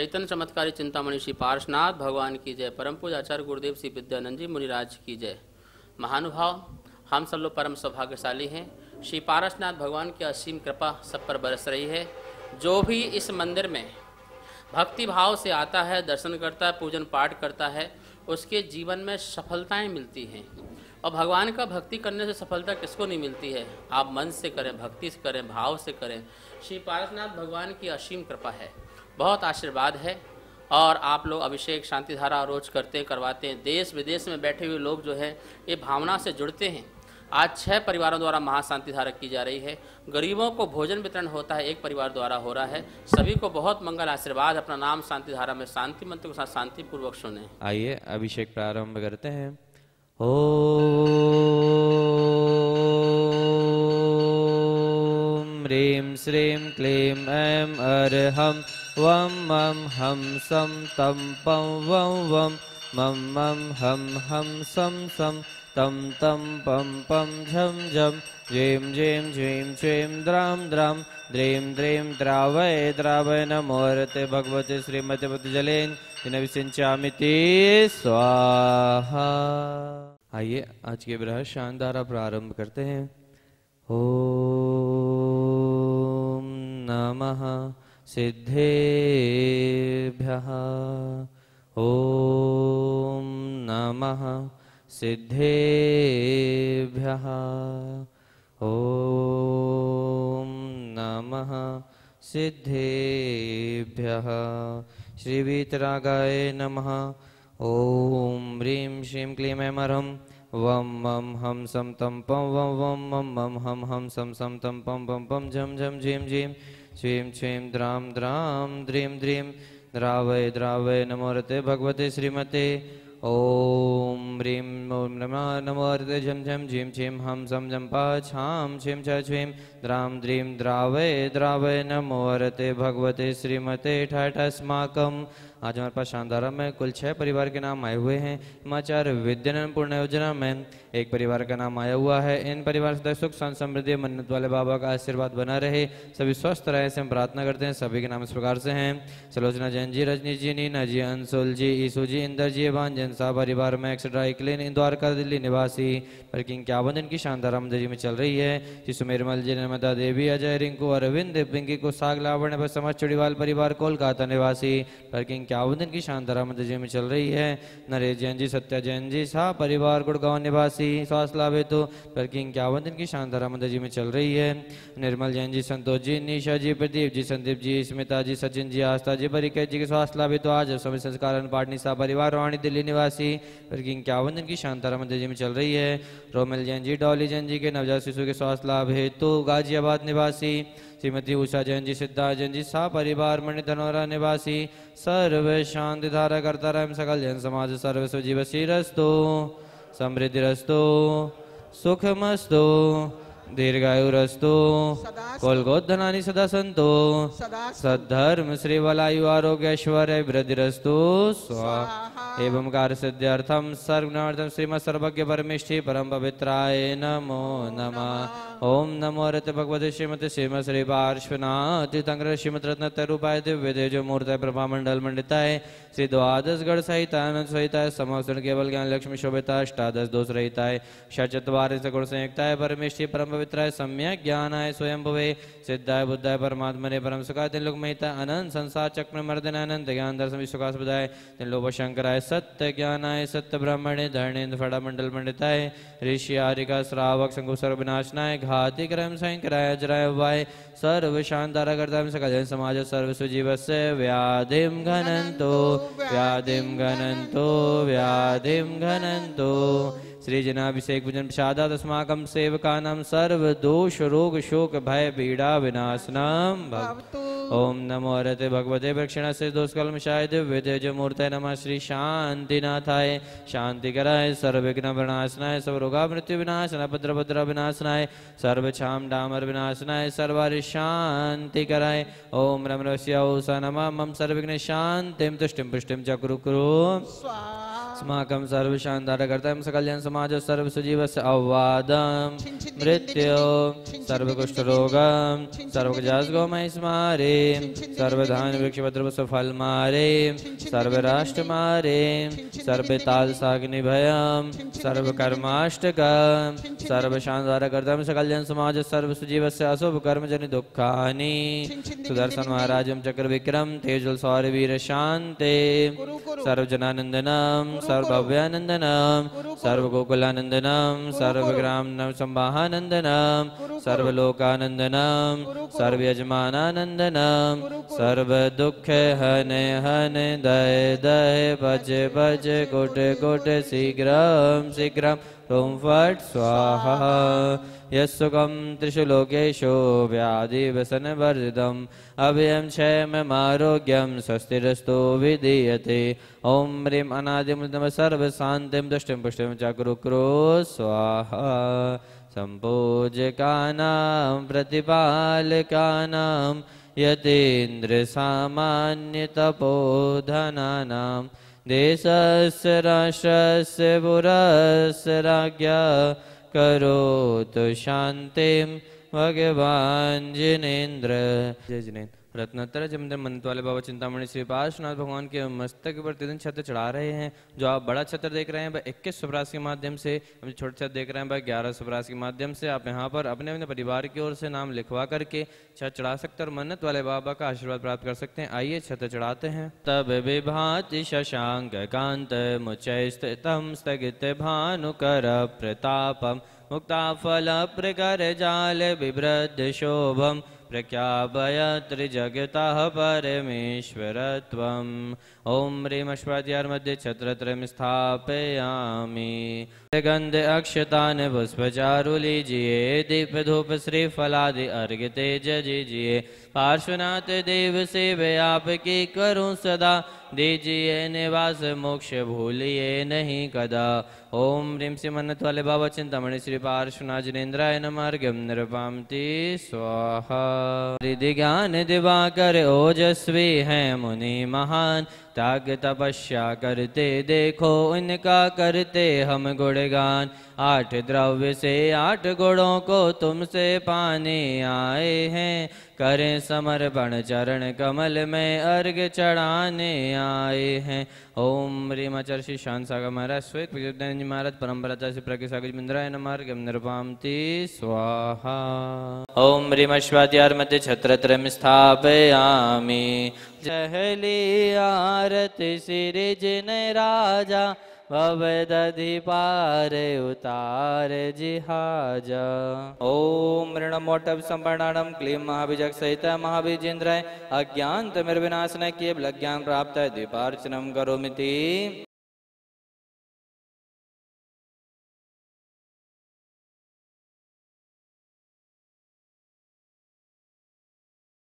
चैतन्य चमत्कारी चिंतामणि श्री पारसनाथ भगवान की जय। परम पूज्य आचार्य गुरुदेव श्री विद्यानंद जी मुनिराज की जय। महानुभाव, हम सब लोग परम सौभाग्यशाली हैं। श्री पारसनाथ भगवान की असीम कृपा सब पर बरस रही है। जो भी इस मंदिर में भक्ति भाव से आता है, दर्शन करता है, पूजन पाठ करता है, उसके जीवन में सफलताएं मिलती हैं। और भगवान का भक्ति करने से सफलता किसको नहीं मिलती है। आप मन से करें, भक्ति से करें, भाव से करें। श्री पारसनाथ भगवान की असीम कृपा है, बहुत आशीर्वाद है। और आप लोग अभिषेक शांति धारा रोज करवाते हैं। देश विदेश में बैठे हुए लोग जो है ये भावना से जुड़ते हैं। आज 6 परिवारों द्वारा महाशांति धारा की जा रही है। गरीबों को भोजन वितरण होता है, एक परिवार द्वारा हो रहा है। सभी को बहुत मंगल आशीर्वाद। अपना नाम शांति धारा में शांति मंत्र के साथ शांति पूर्वक सुने। आइए अभिषेक प्रारंभ करते हैं। ओम ह्रीं श्रीं क्लीं ऐं अरहं वं मं हं सं तं पं वं वं मं मं हं हं सं सं तम तम पम पम झम झम झेम झेम झेम झेम द्राम द्राम द्रेम द्रेम द्रावय द्रावय नमोरते भगवते श्रीमते पतंजलेन विसिंचामिति स्वाहा। आइए आज के बृहद शानदार प्रारंभ करते हैं। ओम नमः सिद्धेभ्यः। ओम नमः सिद्धेभ्यः। ओम नमः सिद्धेभ्यः। श्रीवीतरागाय नमः। ओम ह्रीं श्रीं क्लीं ऐं अरहं वं मं हं सं तं पं वं वं मं मं हं हं सं सं तं पं पं पं झं झं झीं झीं छीं छीं द्रां द्रां द्रीं द्रीं द्रावय द्रावय नमोरते भगवते श्रीमते। ओम ह्रीं नमो अर्धे झम झम झीं छीं हम सम झम पाछां छीं छीं द्रां द्रीं द्रावय द्रावय नमो अर्धे भगवते श्रीमते ठाठस्माकम। आज हमारे पास शानदारा में कुल 6 परिवार के नाम आए हुए हैं। समाचार विद्यानंद पूर्ण योजना में एक परिवार का नाम आया हुआ है। इन परिवार से सुख शांति समृद्धि मन्नत वाले बाबा का आशीर्वाद बना रहे, सभी स्वस्थ रहे से हम प्रार्थना करते हैं। सभी के नाम इस प्रकार से हैं। सलोचना जैन जी, रजनीश जी, नीना जी, अंशुल जी, ईसू जी, इंदर जी, भांजन साहब परिवार में एक्सट्रा क्लीन इंदौर का दिल्ली निवासी पार्किंग 51 दिन की शानदार आमदनी में चल रही है। जी सुमेरमल जी, नर्मदा देवी, अजय, रिंकू, अरविंद, पिंकी को साग लावण पर समाज चुड़ीवाल परिवार कोलकाता निवासी पार्किंग 51 दिन की शानदार आमदनी में चल रही है। नरेश जैन जी, सत्या जैन जी, शाह परिवार गुड़गांव निवासी स्वास्थ्य लाभ हेतु पार्किंग 51 दिन की शानदार आमदनी में चल रही है। निर्मल जैन जी, संतोष जी, निशा जी, प्रदीप जी, संदीप जी, स्मिता जी, सचिन जी, आस्था जी, परिकेत जी के स्वास्थ्य लाभ हेतु आज समय संस्कार पाटनी शाह परिवार रोहिणी दिल्ली निवासी वर्किंग 51 दिन की शानदार आमदनी में चल रही है। रोमेल जैन जी, डॉली जैन जी के नवजात शिशु के स्वास्थ्य लाभ हेतु गाजियाबाद निवासी श्रीमती उषा जैन जी, सिद्धार्थ जैन जी, शाह परिवार मणि धनौरा निवासी सर्व शांति धारा करता रहे सकल जैन समाज सर्व स्वजीव श्रीरस्तो समृद्धि रस्तो सुखमस्तो दीर्घायुरस्तो कोलगोधनानी सदा संतो सद्धर्म श्रीवलायु आरोग्यश्वर्य वृद्धिरस्तो स्वाहा। एवं कार्य सिद्ध्यर्थम सर्वनार्थम श्रीमत् सर्वज्ञ परमेष्ठी परम पवित्राय नमो नमः। ओम नमो रते भगवते श्रीमते श्रीमद श्री पार्श्वनाथ तंग्र श्रीमद रत्न तरूपाय दिव्य तेजो मूर्ताय प्रभा मंडल मंडिताय श्री द्वादश गढ़ सहितानंद सहिताय समासन केवल ज्ञान लक्ष्मी शोभिताय अष्टादश दोष रहिताय षट्चत्वारि सगुण संयुक्ताय परमेष्ठी परम पवित्राय सम्यक ज्ञानाय स्वयं भुवे सिद्धाय बुद्धाय परमात्मने परम सुखाय तिलोक महिताय अनंत संसार चक्र मर्दन अनंत ज्ञान दर्शन सुखास्पदाय त्रिलोक शंकराय सत्य ज्ञानाय सत्य ब्राह्मणे धरणेन्द्र फड़ा मंडल मंडिताय ऋषि आरिका श्रावक शंकु सर्वविनाशनाय घाति क्रम संकराय जराय वाय सर्व शानदार करता सकल जन समाज सर्व सुजीव से व्याधिम घनंतो व्याधिम घनंतो व्याधिम घनंतो श्री जनाभिषेक पूजन प्रसादात् अस्माकं सेवकानां सर्व दोष रोग शोक भय पीड़ा विनाशनम भवतु। ओम नमो रते भगवते प्रक्षिणस्य दोषकल्मषाय दिव्य तेजो मूर्तये नमः श्री शांतिनाथाय शांतिकराय सर्वविघ्न विनाशनाय सर्वरोगा मृत्यु विनाशनाय भद्रभद्र विनाशनाय सर्वक्षाम डामर विनाशनाय सर्वारि शांतिकराय ओम रम रस्या ओषा नमः मम सर्वविघ्न शांतिं तुष्टिं पुष्टिं च कुरु कुरु अस्माकं सर्व शान्दारकर्तारं सकलजन समाज सर्व सुजीवस्य अववादं मृत्यों सर्वकुष्ठरोगं सर्वगजासगोमय स्मारे सर्वधान्य वृक्षपत्रपुष्प फलमारे सर्वराष्ट्रमारे सर्वतालसाग्निभयं सर्वकर्माष्टकं सर्व शान्दारकर्तारं सकलजन समाज सर्व सुजीवस्य अशुभ कर्मजनि दुःखानि सुदर्शन महाराजं चक्रविक्रम तेजोल सौर वीर शान्ते सर्वजनानंदनम सर्वभव्यानंदनम सर्वगोकुलानंदनम सर्वग्रामनम संवाहानंदनम सर्वलोकानंदनम सर्वयजमानानंदनम सर्वदुःखहने हने दये दये भज भज कोटि कोटि शीघ्रं शीघ्रं ॐ फट् स्वाहा। यस्सुखं त्रिषु लोकेषु व्याधिव्यसनवर्जितं अभयं क्षेममारोग्यं स्वस्तिरस्तु विधीयते। ॐ ह्रीं अनादिमृतं सर्वशान्तिं तुष्टिं पुष्टिं च कुरु कुरु स्वाहा। सम्पूज्यकानां प्रतिपालकानां यतीन्द्रियसामान्यतपोधनानां देशस्य राष्ट्रस्य पुरस्य राज्ञा करोतु शान्तिं भगवान् जिनेन्द्र। जय जिनेन्द्र। रत्नोत्तर जमदन मंत्र वाले बाबा चिंतामणि श्री पारसनाथ भगवान के मस्तक पर प्रतिदिन छत्र चढ़ा रहे हैं। जो आप बड़ा छत्र देख रहे हैं वह 21 स्वराशि के माध्यम से, हम छोटे छत्र देख रहे हैं वह 11 स्वराशि के माध्यम से आप यहाँ पर अपने अपने परिवार की ओर से नाम लिखवा करके छत्र चढ़ा सकते और मन्नत वाले बाबा का आशीर्वाद प्राप्त कर सकते हैं। आइए छत्र चढ़ाते हैं। तब विभाति शशांक कांत मुचय स्थितम स्थगित भानुकर प्रतापम मुक्ताफलप्रकरजाल बिभ्रद शोभम प्रख्यापयत्रि जगतः परमेश्वरत्वम्। ॐ ह्रीं अश्वाद्यार्मध्ये छत्रत्रयं स्थापयामि। गन्ध अक्षतान् पुष्पचारुलीजिये दीपधूप श्रीफलादि अर्घ्य तेज जीजिए। पार्श्वनाथ देव सेवे आपकी करूं सदा दीजिए निवास मोक्ष भूलिए नहीं कदा। ओम ह्रीं श्री मन्नत वाले बाबा चिंतामणि श्री पार्श्वनाथ जिनेन्द्राय नमार्घ्यं नृपांति स्वाहा। हृदि ज्ञान दिवाकर ओजस्वी हैं मुनि महान त्याग तपस्या करते देखो इनका करते हम गुणगान। 8 द्रव्य से 8 गुणों को तुमसे पाने आए हैं करें समर्पण चरण कमल में अर्घ्य चढ़ाने आए हैं। ओम ह्रीं आचार्य शांत सागर महाराज श्वेत विद्यानंद जी मुनिराज परम्परा आचार्य प्रकाश सागर मिंद्राय नमः नृपांति स्वाहा। ओम ह्रीं अश्वाद्यार मध्य छत्रत्रयं स्थापयामि। जहली आरति सिरिज ने राजा भवदधिपारे उतार जिहाजा। ओम ऋणमोटभ संपर्णानम क्लीम महाभिजक सहित महाभिजेन्द्राय अज्ञान तमिर्विनाशनाय केवल ज्ञान प्राप्ताय दीपार्चनम करोमि।